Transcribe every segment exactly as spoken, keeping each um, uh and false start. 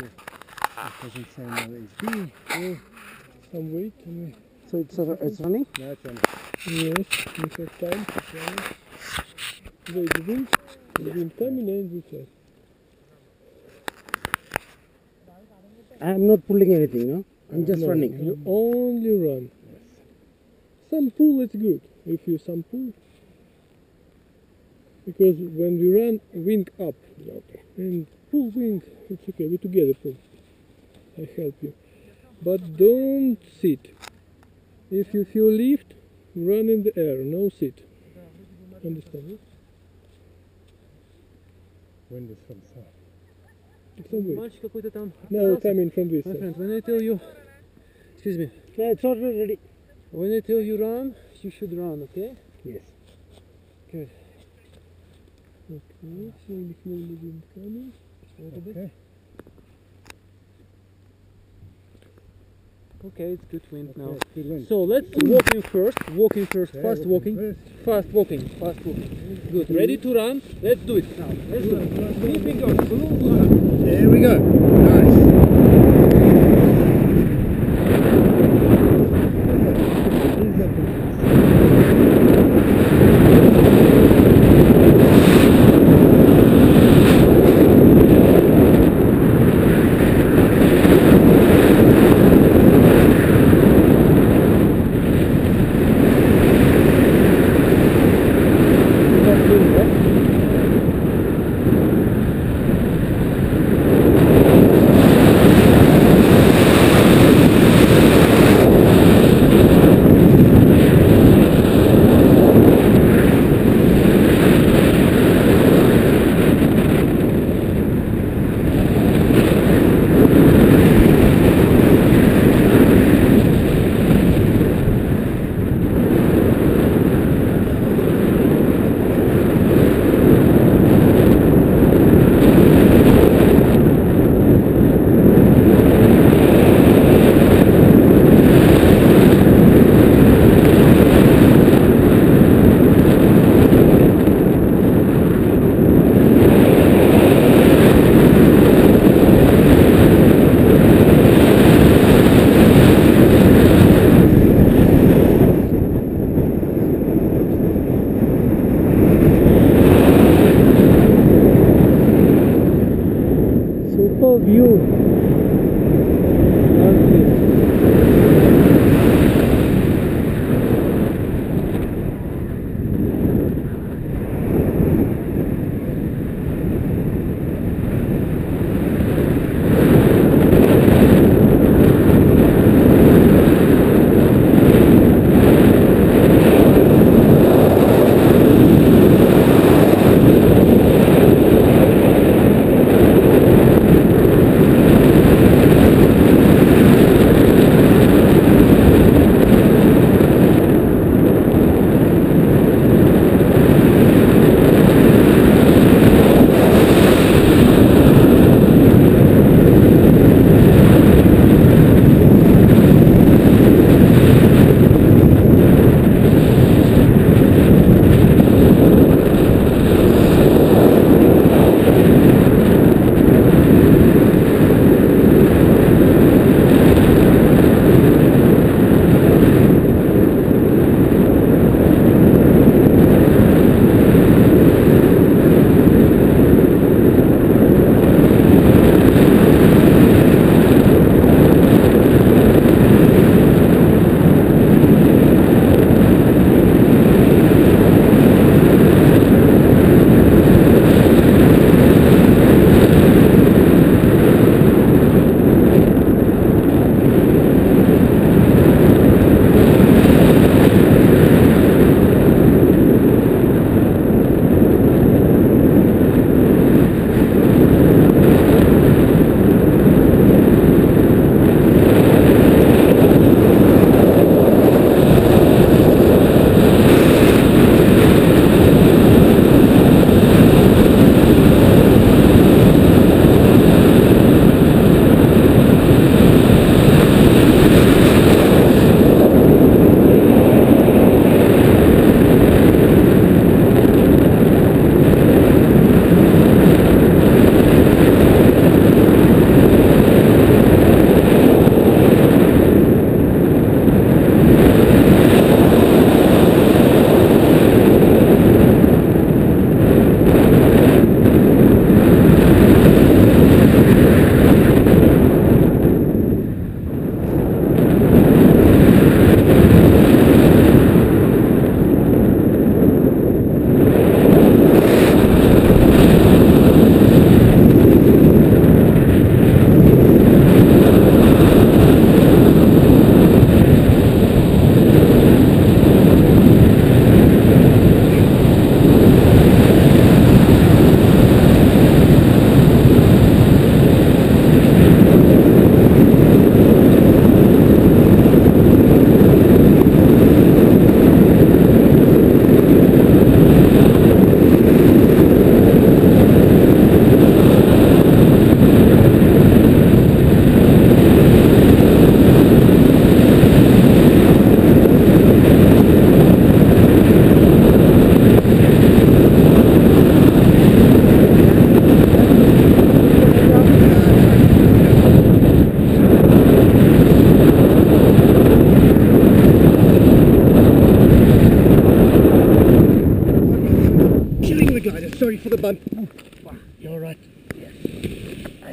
here. It doesn't sound like it's B. Yeah. Some weight. And so it's, uh, it's running? Yeah, it's running. Yes, it's a time. Wait, the wind. The wind terminates this way. I'm not pulling anything, no? I'm just no, running. You only run. Yes. Some pull is good. If you some pull. Because when we run, wing up. Okay. And pull wing, it's okay. We together pull. I help you. But don't sit. If you feel lift, run in the air. No sit. Understand? When this comes out. Мальчик какой-то там. No, coming from this side. My friend, when I tell you, excuse me. No, it's already ready. When I tell you run, you should run, okay? Yes. Good. Okay, so we slowly wind coming. A little bit. Okay, it's good wind okay, now. Good wind. So let's walk in first. Walking first. Okay, fast walking. Walking first. Fast walking. Fast walking. Good. Ready to run? Let's do it now. Let's do it. Three fingers. There we go. Thank you.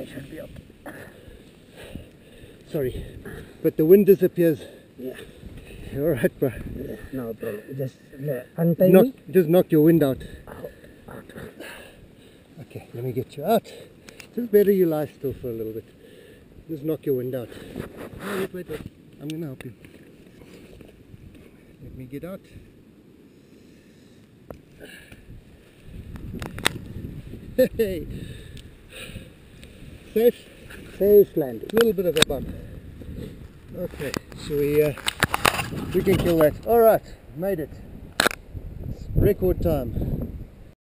I should be up. Sorry, but the wind disappears. Yeah. All right, bro. Yeah, no problem. Just yeah, untie knock, me. Just knock your wind out. Out, out. Okay, let me get you out. It's better you lie still for a little bit. Just knock your wind out. Wait, wait, wait. I'm gonna help you. Let me get out. Hey, safe, safe landing. Little bit of a bump. Okay, so we uh, we can kill that. All right, made it. It's record time.